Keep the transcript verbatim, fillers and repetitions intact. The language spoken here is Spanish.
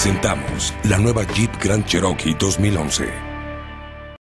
presentamos la nueva Jeep Grand Cherokee dos mil once.